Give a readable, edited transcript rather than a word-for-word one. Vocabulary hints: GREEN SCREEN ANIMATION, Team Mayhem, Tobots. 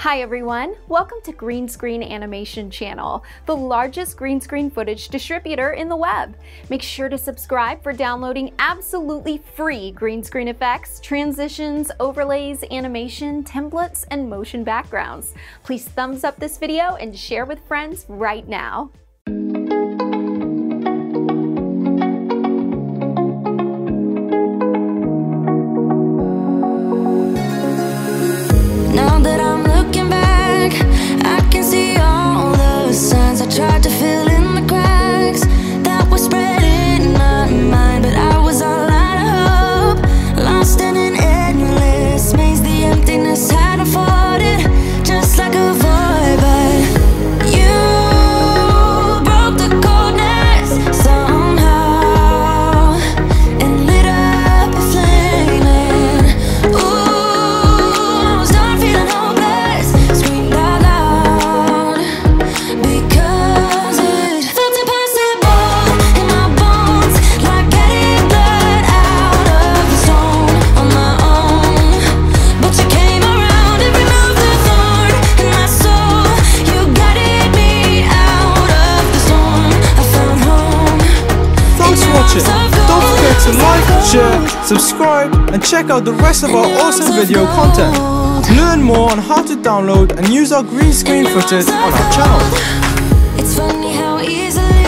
Hi everyone, welcome to Green Screen Animation channel, the largest green screen footage distributor in the web. Make sure to subscribe for downloading absolutely free green screen effects, transitions, overlays, animation, templates, and motion backgrounds. Please thumbs up this video and share with friends right now. Don't forget to like, share, subscribe, and check out the rest of our awesome video content. Learn more on how to download and use our green screen footage on our channel.